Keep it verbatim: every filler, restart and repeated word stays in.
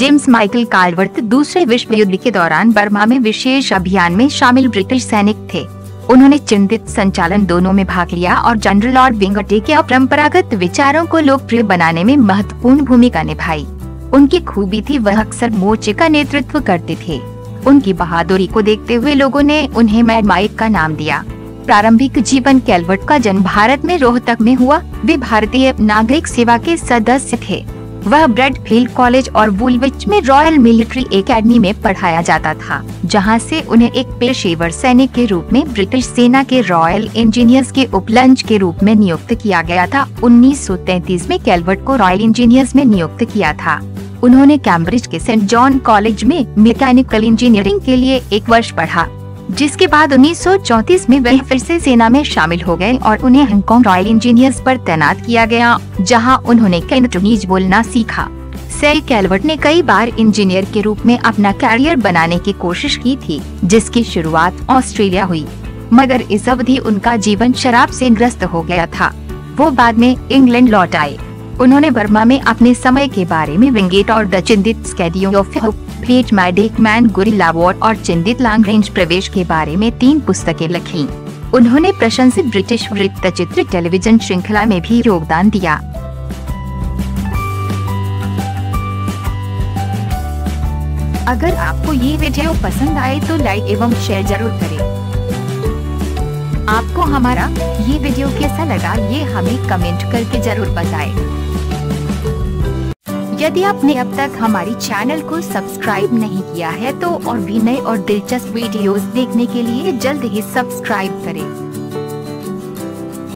James Michael Calvert दूसरे विश्व युद्ध के दौरान बर्मा में विशेष अभियान में शामिल ब्रिटिश सैनिक थे। उन्होंने चिंतित संचालन दोनों में भाग लिया और जनरल लॉर्ड बिंगेट के अपरंपरागत विचारों को लोकप्रिय बनाने में महत्वपूर्ण भूमिका निभाई। उनकी खूबी थी वह अक्सर मोर्चे का नेतृत्व करते थे। उनकी बहादुरी को देखते हुए लोगों ने उन्हें मैड माइक का नाम दिया। प्रारंभिक जीवन कैल्वर्ट का जन्म भारत में रोहतक में हुआ। वे भारतीय नागरिक सेवा के सदस्य थे। वह ब्रेडफील्ड कॉलेज और वुलविच में रॉयल मिलिट्री एकेडमी में पढ़ाया जाता था, जहां से उन्हें एक पेशेवर सैनिक के रूप में ब्रिटिश सेना के रॉयल इंजीनियर्स के उपलंच के रूप में नियुक्त किया गया था। उन्नीस सौ तैंतीस में कैल्वर्ट को रॉयल इंजीनियर्स में नियुक्त किया था। उन्होंने कैम्ब्रिज के सेंट जॉन कॉलेज में मैकेनिकल इंजीनियरिंग के लिए एक वर्ष पढ़ा, जिसके बाद उन्नीस सौ चौंतीस में वे फिर से सेना में शामिल हो गए और उन्हें हांगकांग रॉयल इंजीनियर्स पर तैनात किया गया, जहां उन्होंने कैंटोनीज बोलना सीखा। सैल कैल्वर्ट ने कई बार इंजीनियर के रूप में अपना कैरियर बनाने की कोशिश की थी, जिसकी शुरुआत ऑस्ट्रेलिया हुई, मगर इस अवधि उनका जीवन शराब से ग्रस्त हो गया था। वो बाद में इंग्लैंड लौट आए। उन्होंने बर्मा में अपने समय के बारे में विंगेट और दचिंदित गुरी लावर्ड और चंडित लांग प्रवेश के बारे में तीन पुस्तकें लिखीं। उन्होंने प्रशंसित ब्रिटिश वृत्तचित्र टेलीविजन श्रृंखला में भी योगदान दिया। अगर आपको ये वीडियो पसंद आए तो लाइक एवं शेयर जरूर करें। आपको हमारा ये वीडियो कैसा लगा ये हमें कमेंट करके जरूर बताएं। यदि आपने अब तक हमारी चैनल को सब्सक्राइब नहीं किया है तो और भी नए और दिलचस्प वीडियोस देखने के लिए जल्द ही सब्सक्राइब करें।